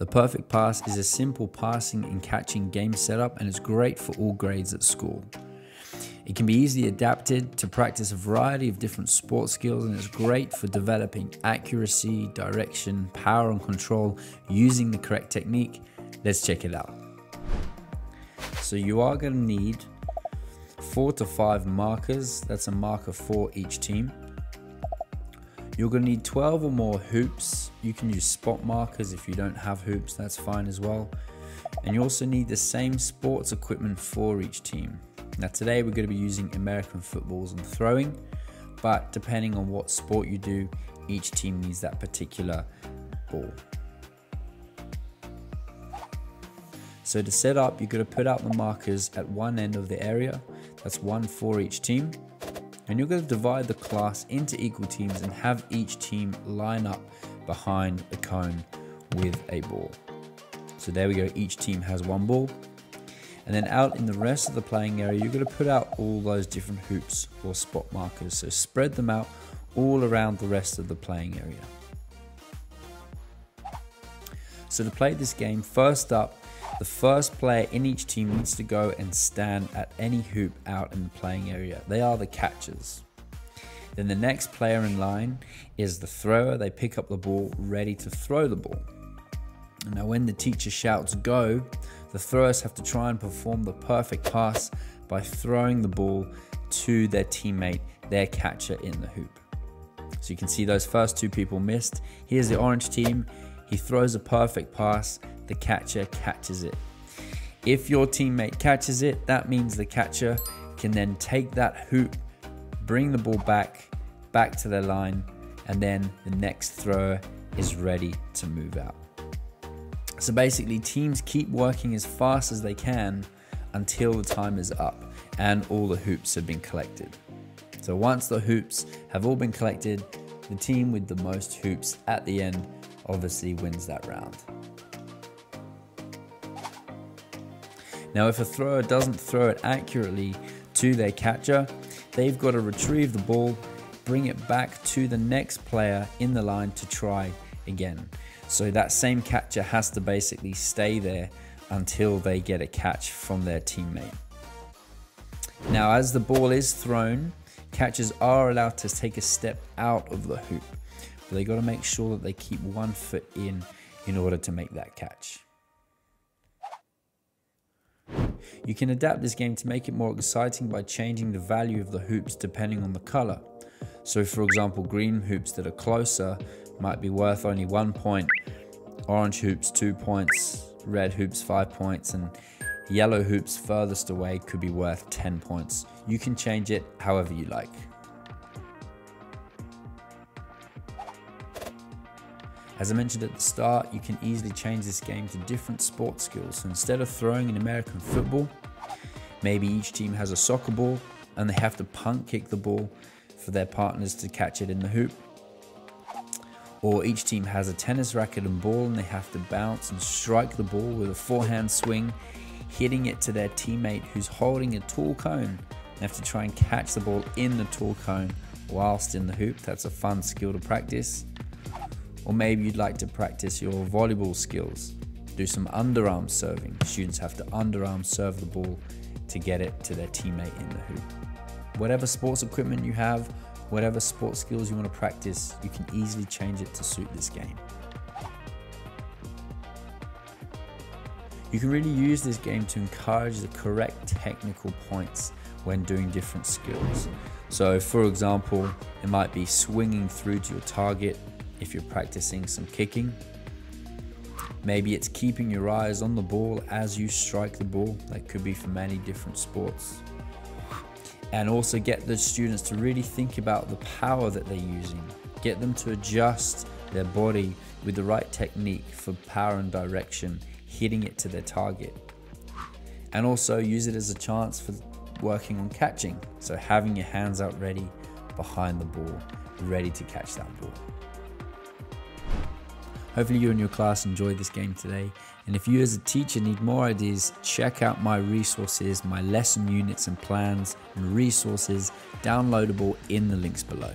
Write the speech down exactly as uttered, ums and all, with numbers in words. The perfect pass is a simple passing and catching game setup, and it's great for all grades at school. It can be easily adapted to practice a variety of different sport skills, and it's great for developing accuracy, direction, power and control using the correct technique. Let's check it out. So you are going to need four to five markers. That's a marker for each team. You're going to need twelve or more hoops. You can use spot markers if you don't have hoops, that's fine as well. And you also need the same sports equipment for each team. Now today we're going to be using American footballs and throwing, but depending on what sport you do, each team needs that particular ball. So to set up, you're going to put out the markers at one end of the area. That's one for each team. And you're going to divide the class into equal teams and have each team line up behind the cone with a ball. So there we go, each team has one ball. And then out in the rest of the playing area, you're going to put out all those different hoops or spot markers. So spread them out all around the rest of the playing area. So to play this game, first up, the first player in each team needs to go and stand at any hoop out in the playing area. They are the catchers. Then the next player in line is the thrower. They pick up the ball, ready to throw the ball. Now when the teacher shouts go, the throwers have to try and perform the perfect pass by throwing the ball to their teammate, their catcher in the hoop. So you can see those first two people missed. Here's the orange team. He throws a perfect pass. The catcher catches it. If your teammate catches it, that means the catcher can then take that hoop, bring the ball back, back to their line, and then the next thrower is ready to move out. So basically, teams keep working as fast as they can until the time is up and all the hoops have been collected. So once the hoops have all been collected, the team with the most hoops at the end obviously wins that round. Now if a thrower doesn't throw it accurately to their catcher, they've got to retrieve the ball, bring it back to the next player in the line to try again. So that same catcher has to basically stay there until they get a catch from their teammate. Now as the ball is thrown, catchers are allowed to take a step out of the hoop, but they got to make sure that they keep one foot in in order to make that catch. You can adapt this game to make it more exciting by changing the value of the hoops depending on the color. So for example, green hoops that are closer might be worth only one point, orange hoops two points, red hoops five points, and yellow hoops furthest away could be worth ten points. You can change it however you like. As I mentioned at the start, you can easily change this game to different sport skills. So instead of throwing an American football, maybe each team has a soccer ball and they have to punt kick the ball for their partners to catch it in the hoop. Or each team has a tennis racket and ball and they have to bounce and strike the ball with a forehand swing, hitting it to their teammate who's holding a tall cone. They have to try and catch the ball in the tall cone whilst in the hoop. That's a fun skill to practice. Or maybe you'd like to practice your volleyball skills. Do some underarm serving. Students have to underarm serve the ball to get it to their teammate in the hoop. Whatever sports equipment you have, whatever sports skills you want to practice, you can easily change it to suit this game. You can really use this game to encourage the correct technical points when doing different skills. So for example, it might be swinging through to your target, if you're practicing some kicking. Maybe it's keeping your eyes on the ball as you strike the ball. That could be for many different sports. And also get the students to really think about the power that they're using. Get them to adjust their body with the right technique for power and direction, hitting it to their target. And also use it as a chance for working on catching. So having your hands out ready behind the ball, ready to catch that ball. Hopefully you and your class enjoyed this game today. And if you as a teacher need more ideas, check out my resources, my lesson units and plans and resources downloadable in the links below.